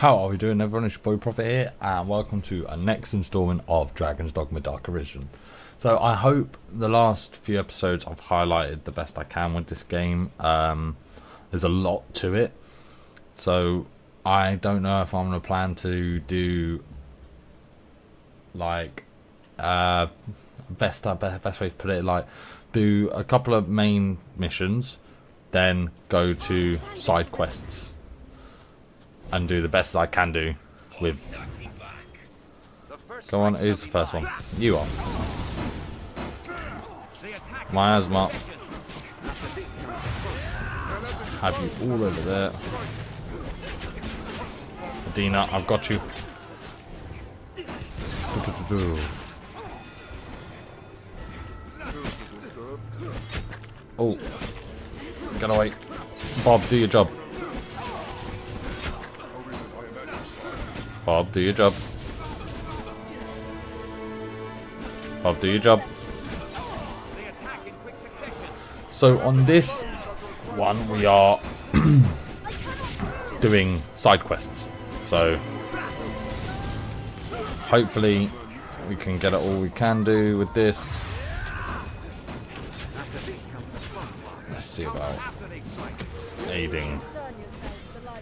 How are we doing, everyone? It's your boy Prophet here, and welcome to our next installment of Dragon's Dogma Dark Arisen. So I hope the last few episodes I've highlighted the best I can with this game. There's a lot to it, so I don't know if I'm going to plan to do like best way to put it, like do a couple of main missions, then go to side quests and do the best I can do with. Go on, who's the first one? You are. My asthma. Have you all over there. Adina, I've got you. Oh. Get away. Bob, do your job. Bob, do your job. Bob, do your job. So on this one, we are doing side quests. So hopefully we can get it all we can do with this. Let's see about aiding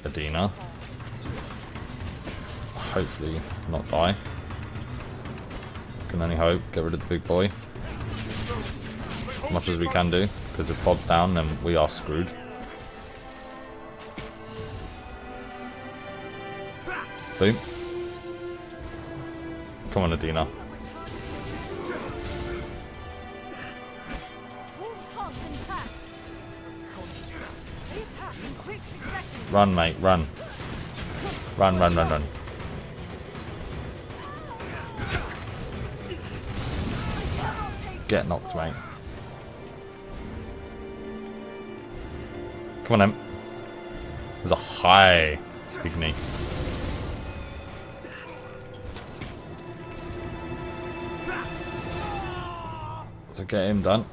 Adina. Hopefully not die. Can only hope. Get rid of the big boy. As much as we can do, because if Bob's down, then we are screwed. Boom. Come on, Adina. Run, mate, run. Run, run, run, run. Get knocked, mate. Come on, then. There's a high pygmy. So get him done.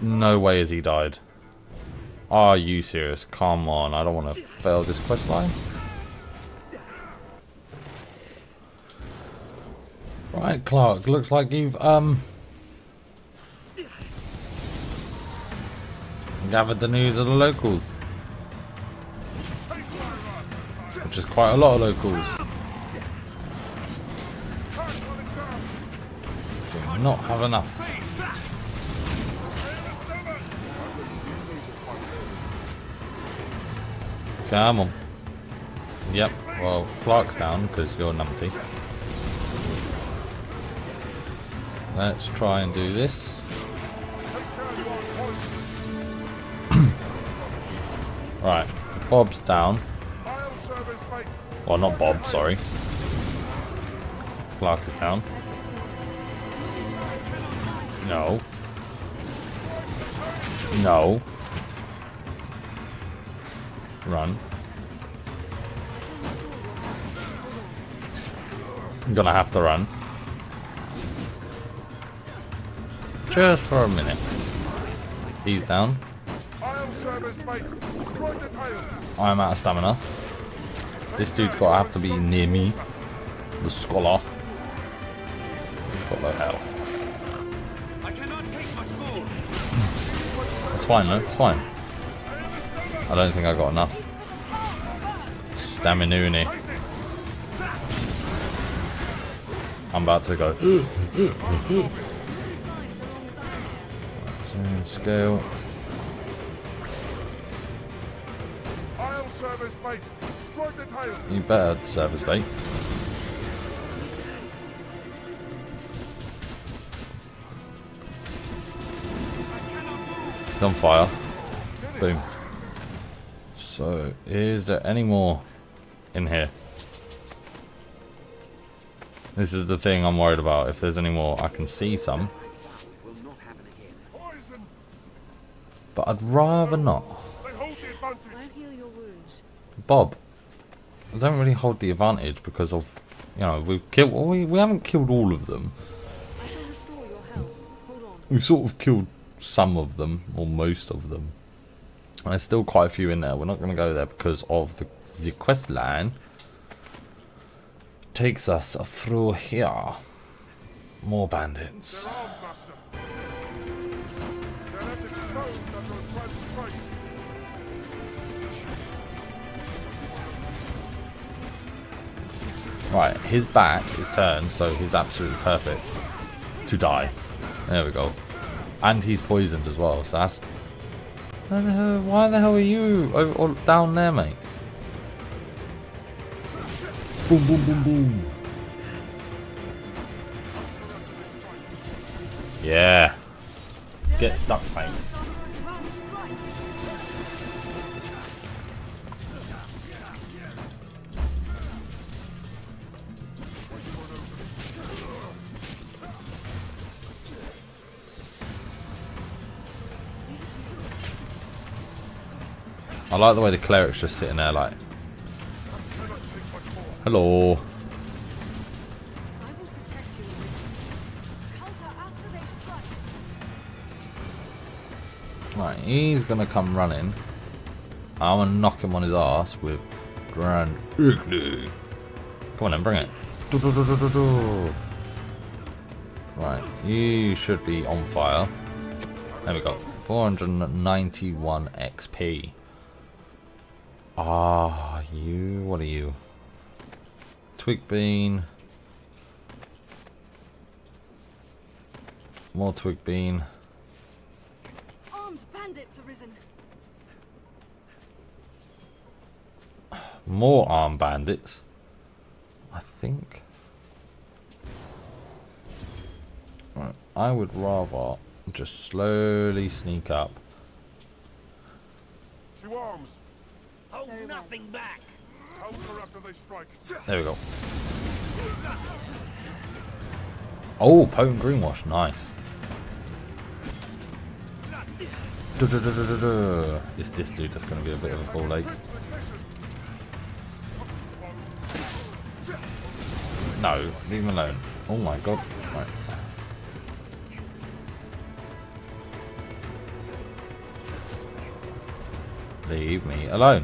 No way has he died. Are you serious? Come on, I don't want to fail this quest line. Right, Clark, looks like you've gathered the news of the locals, which is quite a lot of locals. Do not have enough. Come on. Yep, well, Clark's down because you're numpty. Let's try and do this. Right, Bob's down. Well, not Bob, sorry. Clark is down. No. No. Run. I'm gonna have to run. Just for a minute. He's down. I'm out of stamina. This dude's got to have to be near me. The scholar. He's got low health. It's fine though, it's fine. I don't think I got enough stamina. I'm about to go. Scale. You better service bait. He's on fire. Boom. So, is there any more in here? This is the thing I'm worried about. If there's any more, I can see some. But I'd rather not. Bob, I don't really hold the advantage because of, you know, we've killed. We haven't killed all of them. We've sort of killed some of them or most of them. There's still quite a few in there. We're not going to go there because of the quest line. Takes us through here. More bandits. Right, his back is turned, so he's absolutely perfect to die. There we go. And he's poisoned as well, so that's... why the hell are you over, down there, mate? Boom, boom, boom, boom. Yeah. Get stuck, mate. I like the way the cleric's just sitting there like, hello. Right, he's gonna come running. I'm gonna knock him on his ass with Grand Igloo. Come on then, bring it. Do, do, do, do, do, do. Right, you should be on fire. There we go. 491 XP. Ah, you, what are you? Twig bean. More twig bean. Armed bandits arisen. More armed bandits, I think. Right, I would rather just slowly sneak up. To arms. Hold nothing back. Hold her after they strike. There we go. Oh, potent greenwash, nice. Du -du -du -du -du -du. It's this dude that's going to be a bit of a ball ache. No, leave him alone. Oh my god. Right. Leave me alone.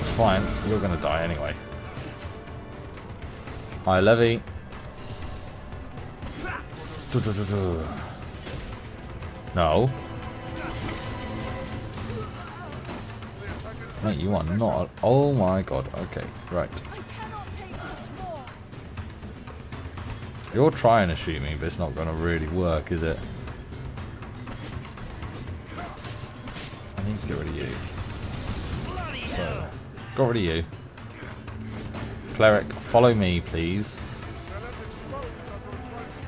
It's fine, you're gonna die anyway. Hi, Levy. Du -du -du -du. No. No, you are not. Oh my god. Okay, right. You're trying to shoot me, but it's not gonna really work, is it? I need to get rid of you. So, got rid of you. Cleric, follow me, please.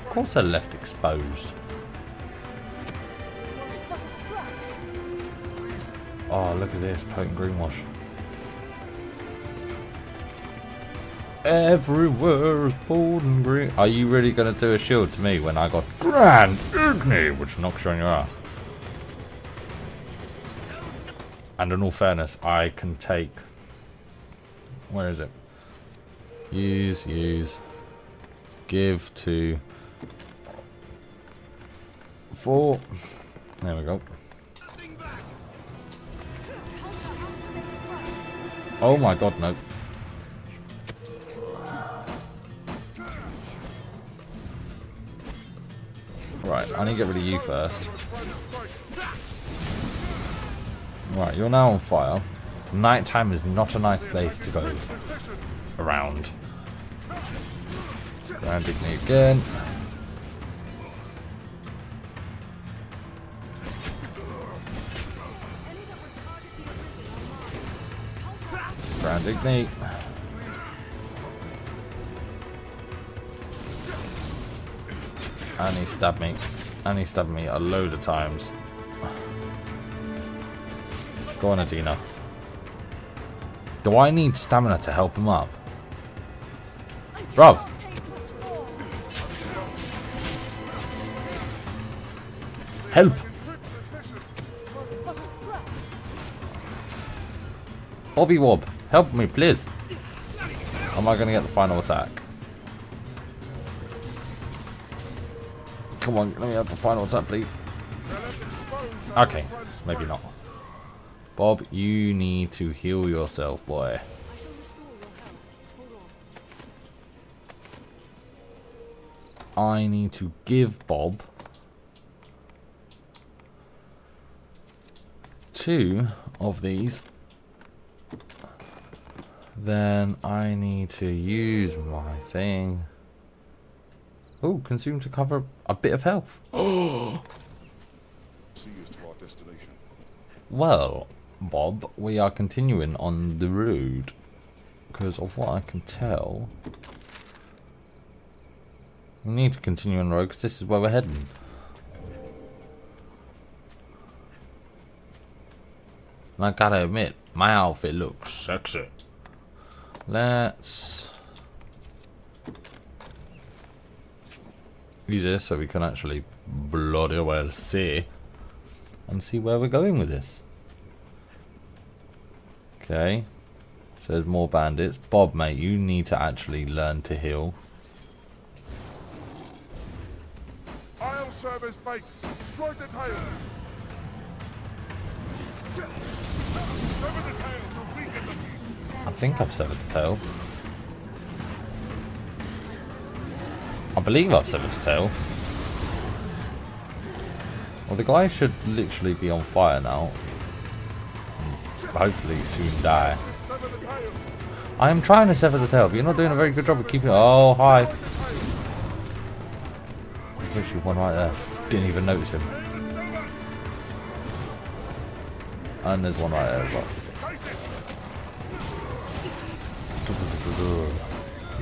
Of course they're left exposed. Oh, look at this, potent greenwash. Everywhere is potent green. Are you really going to do a shield to me when I got Grand Igni, which knocks you on your ass? And in all fairness, I can take... Where is it? Use, use. Give to... 4. There we go. Oh my god, no. Right, I need to get rid of you first. Right, you're now on fire. Nighttime is not a nice place to go around. Grand Igni again. Grand Igni. And he stabbed me. And he stabbed me a load of times. Go on, Adina. Do I need stamina to help him up? Bruv! Help! Bobby Wob, help me, please! Am I going to get the final attack? Come on, let me have the final attack, please. Okay, maybe not. Bob, you need to heal yourself, boy. I need to give Bob two of these. Then I need to use my thing. Oh, consume to cover a bit of health. Oh. Well, Bob, we are continuing on the road. Because of what I can tell, we need to continue on the road because this is where we're heading. And I gotta admit, my outfit looks sexy. Let's use this so we can actually bloody well see and see where we're going with this. Okay, so there's more bandits. Bob, mate, you need to actually learn to heal. I'll serve as bait. Strike the tail. Sever the tail to weaken them. I think I've severed the tail. I believe I've severed the tail. Well, the guy should literally be on fire now. Hopefully soon die. I am trying to sever the tail, but you're not doing a very good job of keeping it. Oh, hi. There's literally one right there. Didn't even notice him. And there's one right there as well.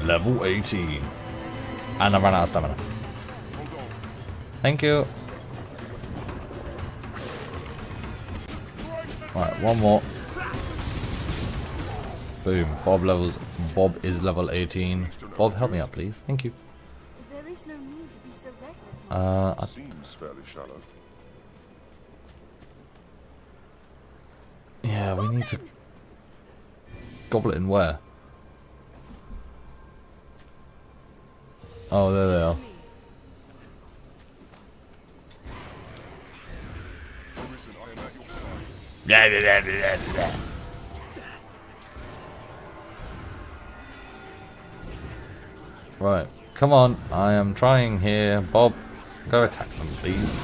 Level 18. And I ran out of stamina. Thank you. Right, one more. Boom. Bob is level 18. Bob, help me out, please. Thank you. There is no need to be so reckless. Seems fairly shallow. Yeah, we need to goblet in where? Oh, there they are. Blah, blah, blah, blah, blah. Right, come on. I am trying here. Bob, go attack them, please.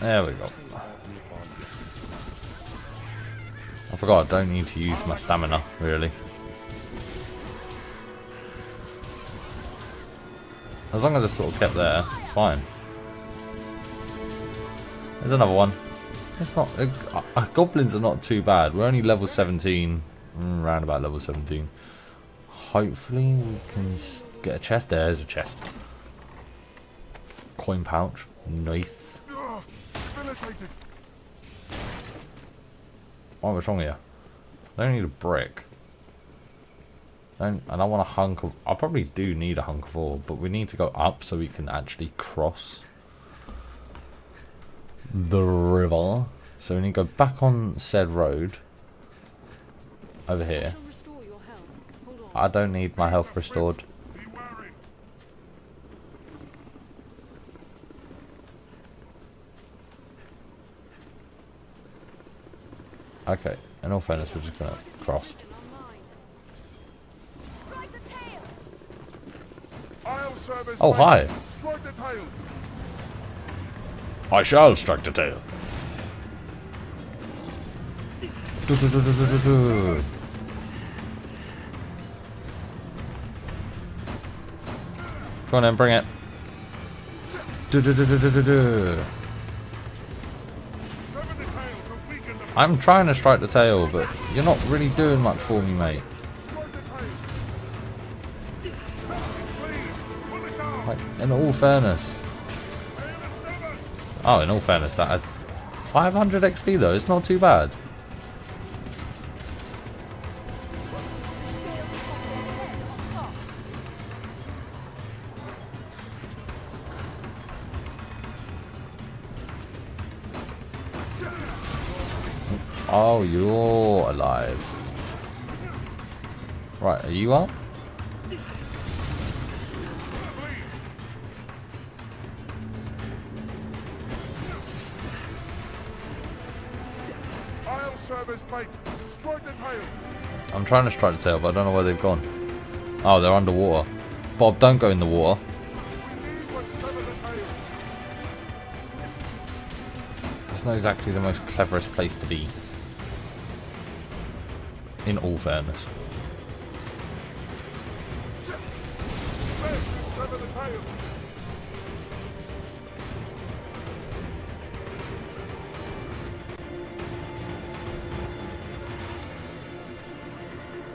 There we go. I forgot I don't need to use my stamina, really. As long as it's sort of kept there, it's fine. There's another one. It's not. Goblins are not too bad. We're only level 17, round about level 17. Hopefully we can get a chest. There's a chest. Coin pouch. Nice. Oh, what's wrong here? I don't need a brick. I don't want a hunk of. I probably do need a hunk of ore, but we need to go up so we can actually cross the river. So we need to go back on said road over here. I don't need my health restored. Okay, in all fairness, we're just gonna cross. Oh, hi. I shall strike the tail. Go on then, bring it. I'm trying to strike the tail, but you're not really doing much for me, mate. Like, in all fairness. Oh, in all fairness, that had 500 XP though, it's not too bad. Oh, you're alive. Right, are you up? I'm trying to strike the tail, but I don't know where they've gone. Oh, they're underwater. Bob, don't go in the water. It's not exactly the most cleverest place to be. In all fairness.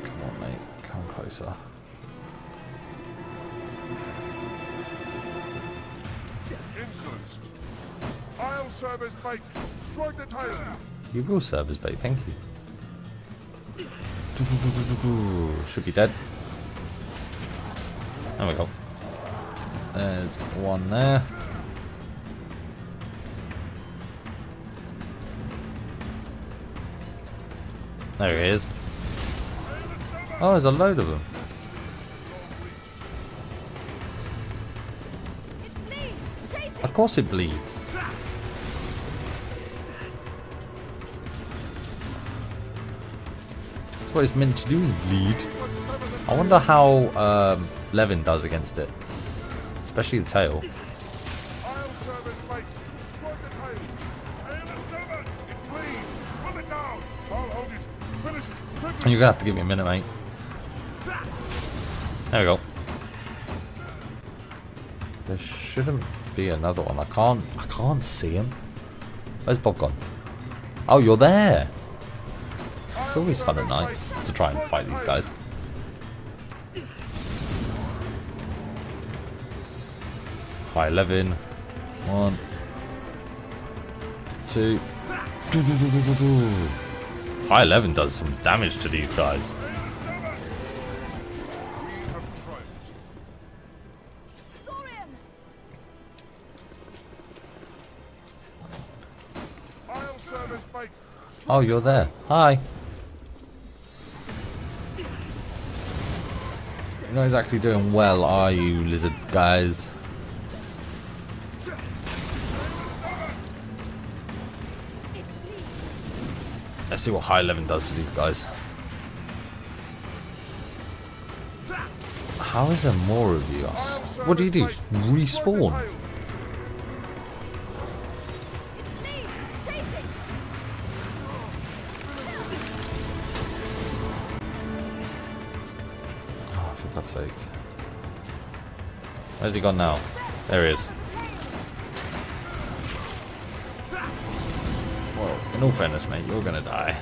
Come on, mate, come closer. Insolence. I'll serve as bait. Strike the tail. You will serve as bait, thank you. Should be dead. There we go. There's one there. There he is. Oh, there's a load of them. Of course it bleeds. What it's meant to do is bleed. I wonder how Levin does against it, especially the tail. You're gonna have to give me a minute, mate. There we go. There shouldn't be another one. I can't see him. Where's Bob gone? Oh, you're there. It's always fun at night to try and fight these guys. Hi, Levin. One, two. Hi, Levin does some damage to these guys. Oh, you're there. Hi. You're not exactly doing well, are you, lizard guys? Let's see what high 11 does to these guys. How is there more of you? What do? Respawn. Oh, for God's sake. Where's he gone now? There he is. In all fairness, mate, you're gonna die.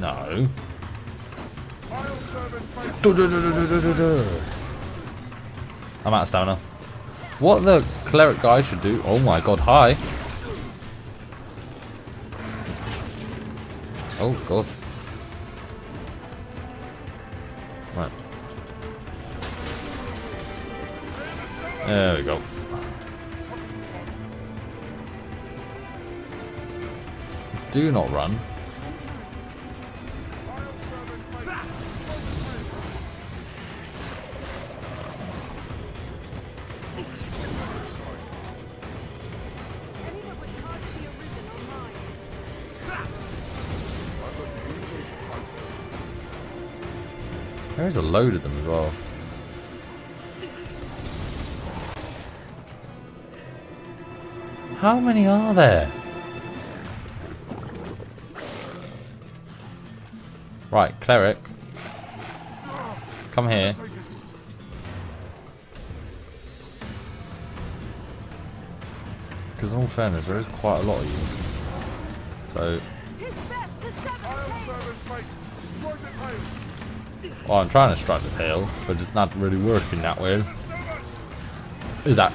No. I'm out of stamina. What the cleric guy should do? Oh my god! Hi. Oh god. Right. There we go. Do not run. There is a load of them as well. How many are there? Right, cleric. Come here. Because in all fairness, there is quite a lot of you. So... well, I'm trying to strike the tail, but it's not really working that way. Is that...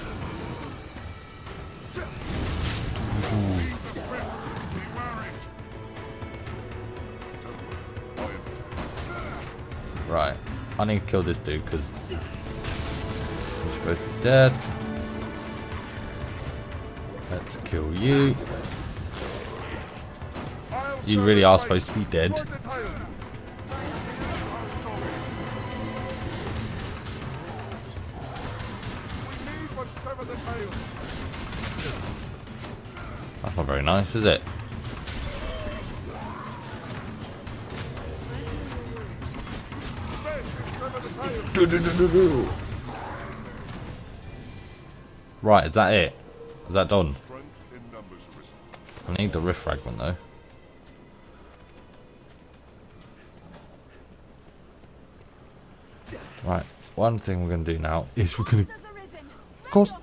right, I need to kill this dude because he's supposed to be dead. Let's kill you. You really are supposed to be dead. That's not very nice, is it? Right, is that it? Is that done? I need the Rift Fragment though. Right, one thing we're going to do now is we're going to... Of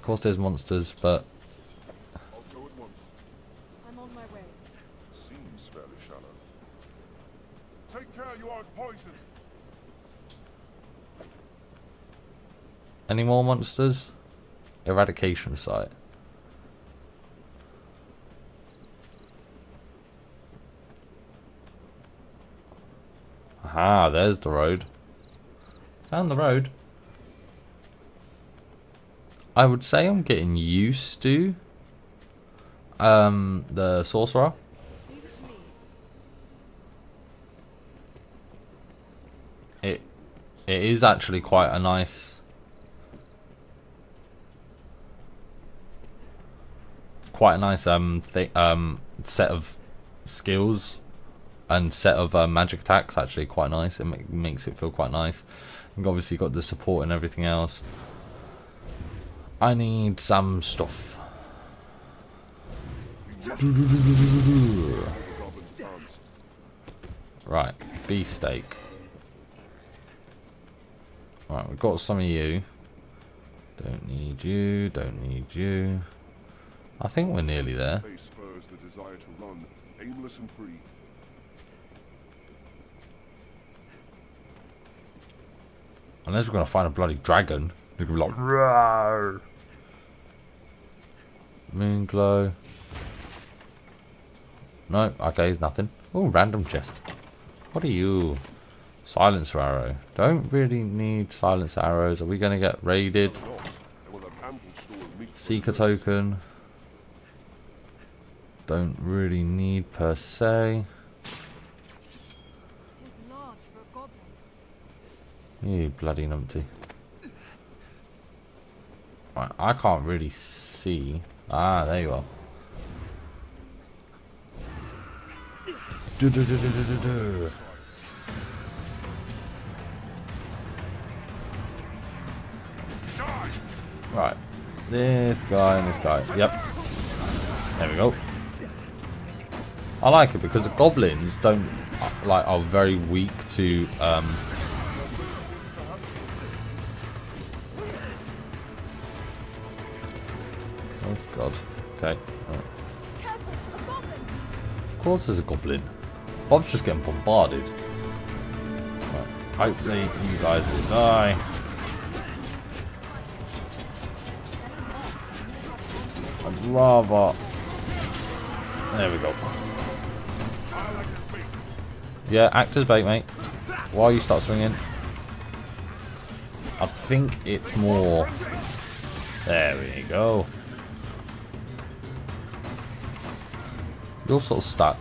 course there's monsters, but... Seems fairly shallow. Take care, you aren't poisoned. Any more monsters? Eradication site. Aha, there's the road. Down the road. I would say I'm getting used to the sorcerer. It is actually quite a nice, set of skills and set of magic attacks. Actually, quite nice. It makes it feel quite nice. And obviously, you've got the support and everything else. I need some stuff. Right, beefsteak. Right, we've got some of you. Don't need you, don't need you. I think we're nearly there. Unless we're going to find a bloody dragon. They're going to be like, rawr. Moon glow. No, okay, there's nothing. Oh, random chest. What are you? Silencer arrow. Don't really need silencer arrows. Are we going to get raided? Seeker token. Don't really need per se. You bloody numpty. Right, I can't really see. Ah, there you are. Right, this guy and this guy. Yep. There we go. I like it because the goblins don't like are very weak to. Oh god. Okay. Right. Of course, there's a goblin. Bob's just getting bombarded. Right. Hopefully, you guys will die. Rather, there we go. Yeah, act as bait, mate. While you start swinging, I think it's more. There we go. You're sort of stuck,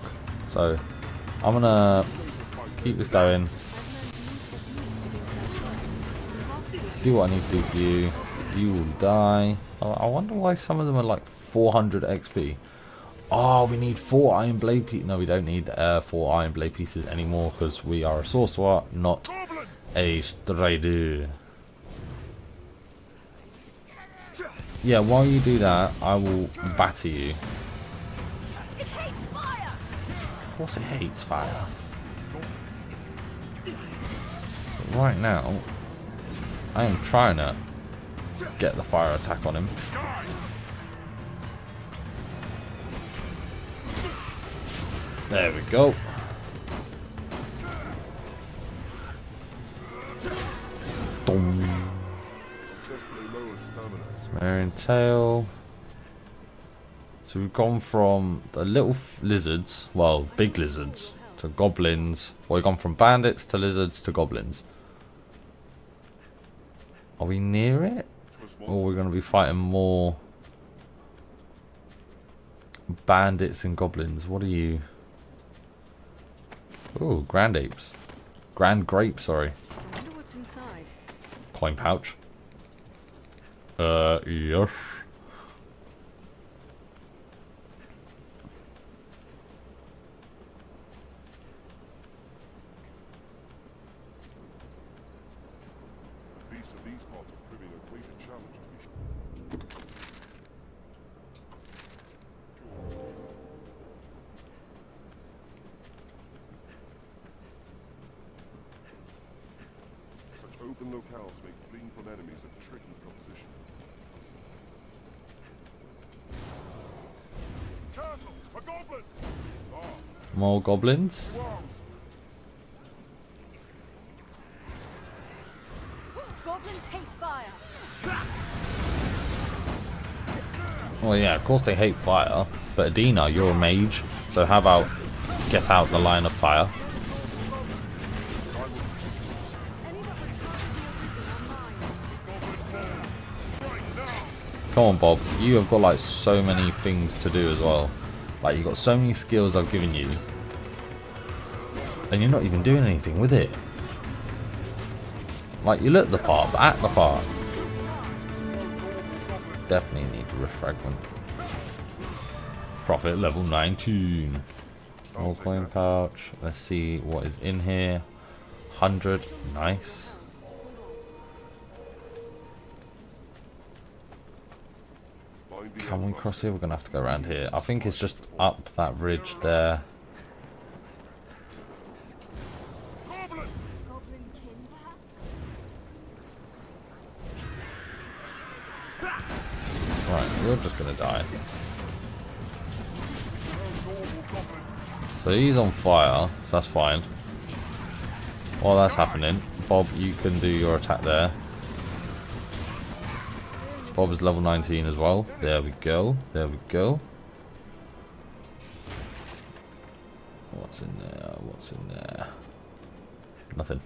so I'm gonna keep this going. Do what I need to do for you. You will die. I wonder why some of them are like 400 XP. Oh, we need 4 iron blade pieces. No, we don't need 4 iron blade pieces anymore because we are a sorcerer, not a strider. Yeah, while you do that, I will batter you. It hates fire. Of course it hates fire. But right now, I am trying to get the fire attack on him. There we go. Smearing tail. So we've gone from the little lizards, well, big lizards, to goblins. Well, we've gone from bandits to lizards to goblins. Are we near it? Or we're going to be fighting more bandits and goblins. What are you? Oh, grand apes. Grand grape, sorry. I wonder what's inside. Coin pouch. Yes. More goblins. Goblins hate fire. Well, yeah, of course they hate fire. But Adina, you're a mage, so how about get out the line of fire? Come on, Bob. You have got like so many things to do as well. Like, you've got so many skills I've given you, and you're not even doing anything with it. Like, you look the part, but act the part. Definitely need Rift Fragment. Profit level 19. More coin pouch. Let's see what is in here. 100. Nice. Can we cross here? We're gonna have to go around here. I think it's just up that ridge there. Right, we're just gonna die. So he's on fire, so that's fine. While that's happening, Bob, you can do your attack there. Bob is level 19 as well. There we go. There we go. What's in there? What's in there? Nothing.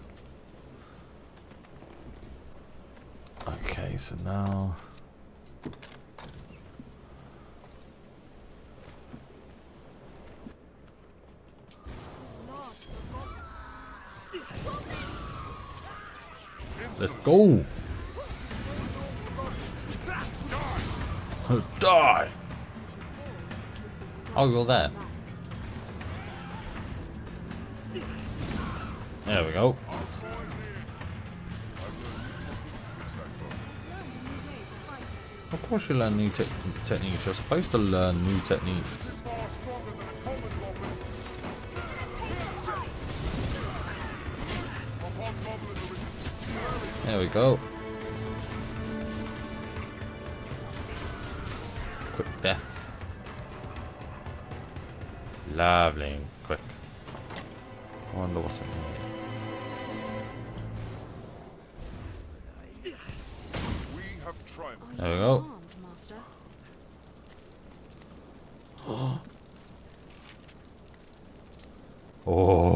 Okay, so now... let's go! Die! Oh, you're there. There we go. Of course you learn new techniques. You're supposed to learn new techniques. There we go. Quick death. Lovely, quick. I wonder what's in here. There we go. Oh.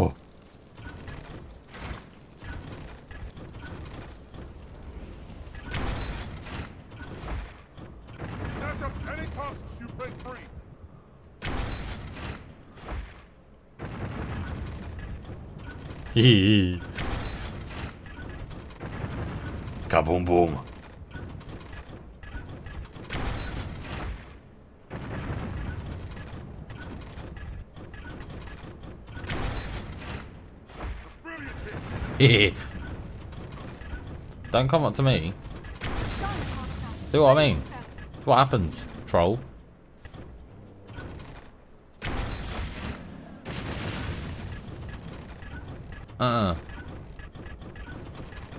Kaboom boom. Don't come up to me. See what I mean? That's what happens, troll.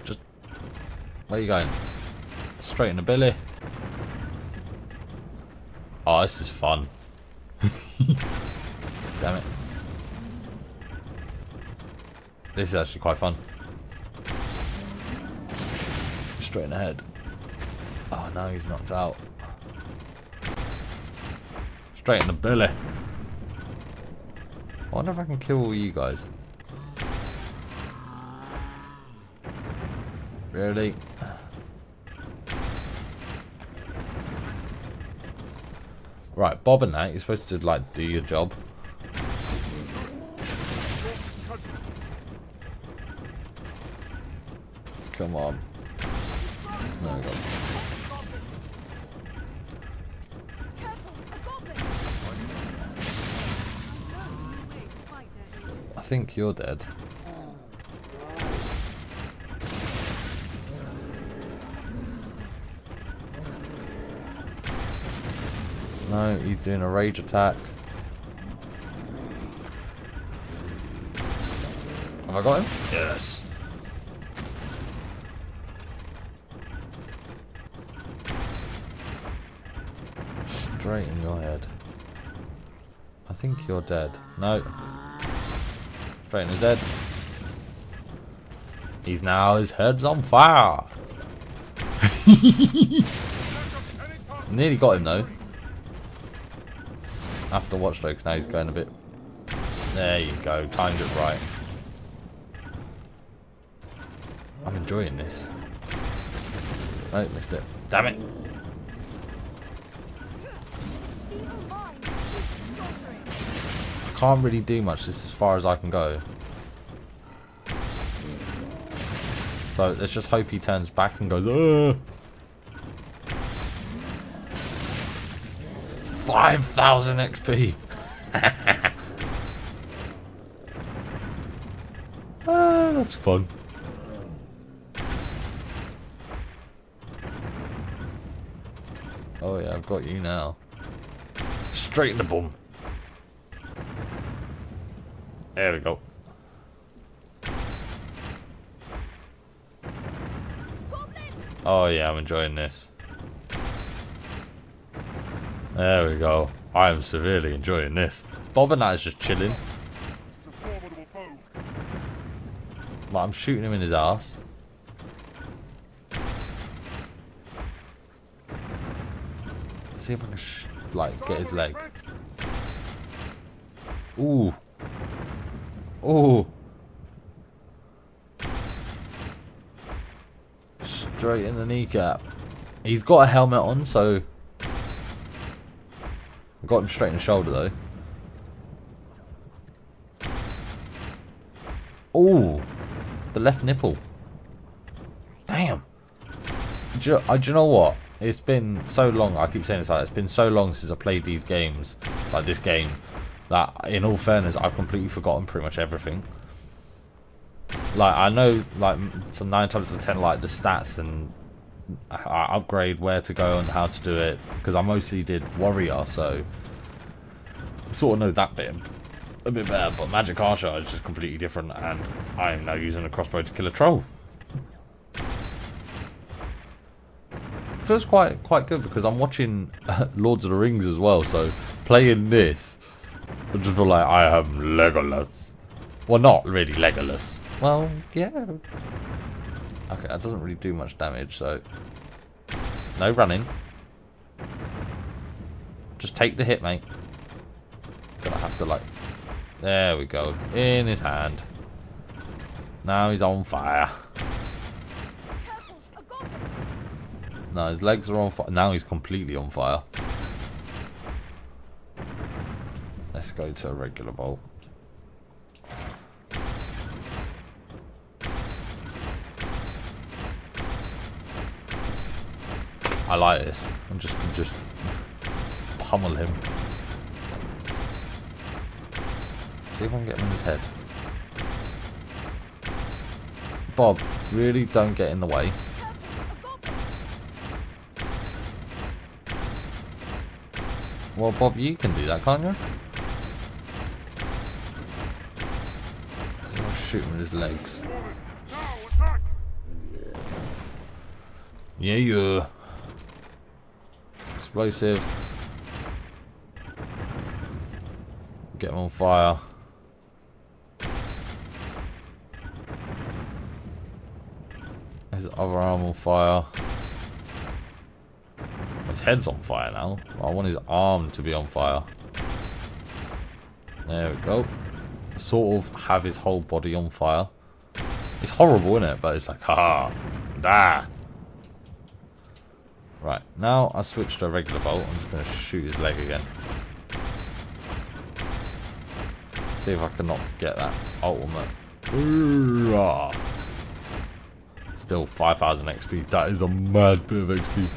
Just where are you going? Straight in the belly. Oh, this is fun. Damn it. This is actually quite fun. Straight in the head. Oh no, he's knocked out. Straight in the belly. I wonder if I can kill all you guys. Really? Right, Bob and that, you're supposed to like do your job. Come on. There we go. think you're dead. No, he's doing a rage attack. Have I got him? Yes. Straight in your head. I think you're dead. No. Straight in his head. He's now, his head's on fire. Nearly got him though. I have to watch though, because now he's going a bit. There you go, timed it right. I'm enjoying this. Oh, missed it. Damn it! I can't really do much. This is as far as I can go. So let's just hope he turns back and goes. Ugh! 5,000 XP. That's fun. Oh yeah, I've got you now. Straight in the bum. There we go. Oh yeah, I'm enjoying this. There we go. I am severely enjoying this. Bob and that is just chilling. Like, I'm shooting him in his ass. Let's see if I can get his leg. Ooh. Ooh. Straight in the kneecap. He's got a helmet on, so. I got him straight in the shoulder though. Oh, the left nipple. Damn. Do you know what? It's been so long. I keep saying this. Like, it's been so long since I played these games, like this game, that in all fairness, I've completely forgotten pretty much everything. Like I know, like some 9 times out of 10, like the stats and. I upgrade where to go and how to do it because I mostly did warrior, so I sort of know that bit a bit better. But magic archer is just completely different, and I am now using a crossbow to kill a troll. Feels quite good because I'm watching Lords of the Rings as well, so playing this, I just feel like I am Legolas. Well, not really Legolas. Well, yeah. Okay, that doesn't really do much damage, so no running. Just take the hit, mate. Gonna have to like. There we go. In his hand. Now he's on fire. No, his legs are on fire. Now he's completely on fire. Let's go to a regular bowl. I like this. I'm just gonna pummel him. See if I can get him in his head. Bob, really don't get in the way. Well, Bob, you can do that, can't you? I'll shoot him with his legs. Yeah, yeah. Explosive. Get him on fire. His other arm on fire. His head's on fire now. I want his arm to be on fire. There we go. Sort of have his whole body on fire. It's horrible, isn't it? But it's like, ha, nah. Right, now I switch to a regular bolt. I'm just going to shoot his leg again. See if I can not get that ultimate. Ooh-ah. Still 5,000 XP. That is a mad bit of XP.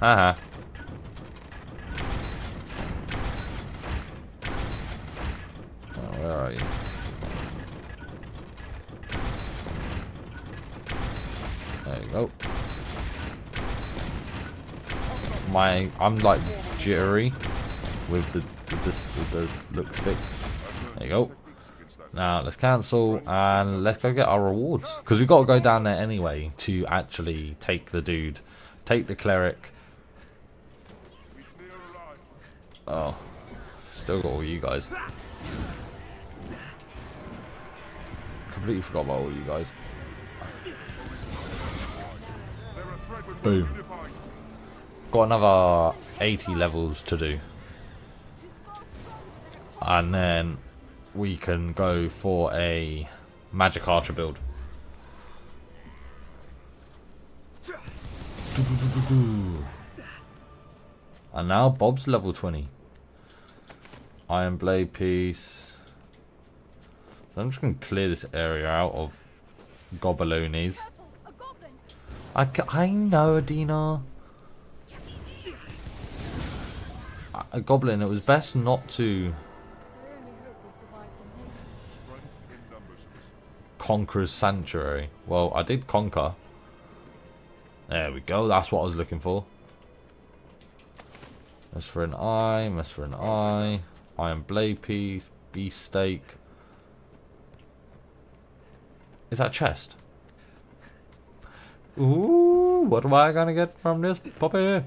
Haha. right. There you go. I'm like jittery with the look stick. There you go. Now let's cancel and let's go get our rewards, because we've got to go down there anyway to actually take the dude, take the cleric. Oh, still got all you guys. Completely forgot about all you guys. Boom. Got another 80 levels to do, and then we can go for a magic archer build. And now Bob's level 20. Iron blade piece. So I'm just going to clear this area out of gobbalonies. I know, Adina. A goblin. It was best not to. Conqueror's Sanctuary. Well, I did conquer. There we go. That's what I was looking for. Mess for an eye. Mess for an eye. Iron blade piece. Beast steak. Is that a chest? Ooh, what am I gonna get from this puppy?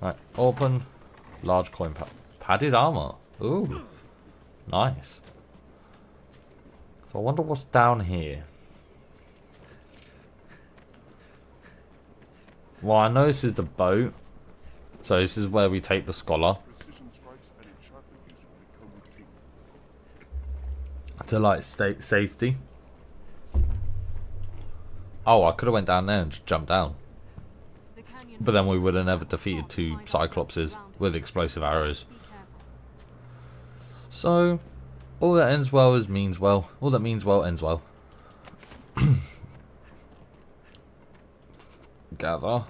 Right, open. Large coin pack. Padded armor. Ooh, nice. So I wonder what's down here. Well, I know this is the boat. So this is where we take the scholar. To like state safety. Oh, I could have went down there and just jumped down. But then we would have never defeated two cyclopses with explosive arrows. So all that ends well is means well. All that means well ends well. Gather.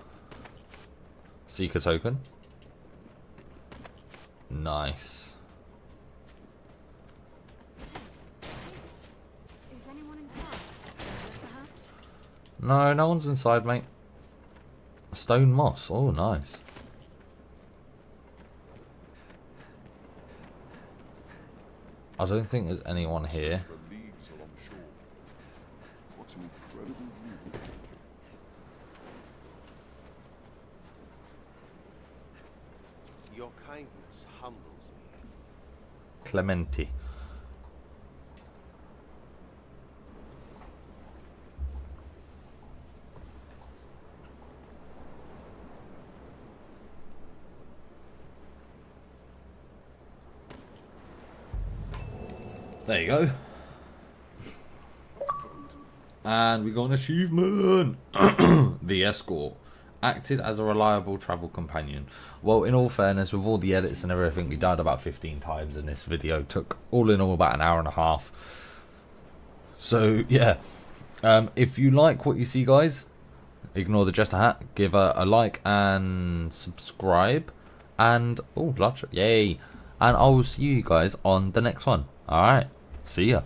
Seeker token. Nice. Is anyone inside? Perhaps? No, no one's inside, mate. Stone moss. Oh, nice. I don't think there's anyone here. Your kindness humbles me. Clementi. There you go. And we got an achievement. The escort. Acted as a reliable travel companion. Well, in all fairness, with all the edits and everything, we died about 15 times in this video. Took all in all about an hour and a half. So, yeah. If you like what you see, guys, ignore the Jester hat. Give a like and subscribe. And, oh, yay. And I will see you guys on the next one. Alright. See ya.